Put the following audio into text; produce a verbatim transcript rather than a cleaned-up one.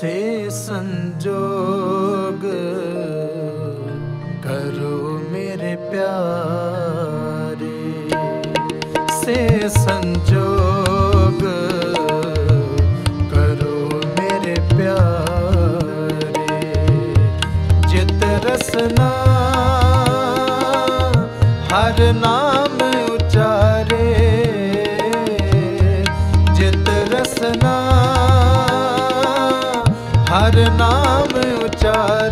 से संजोग करो मेरे प्यारे, से संजोग करो मेरे प्यारे। जित रसना हर नाम उचारे, जित रसना हर नाम उचारे।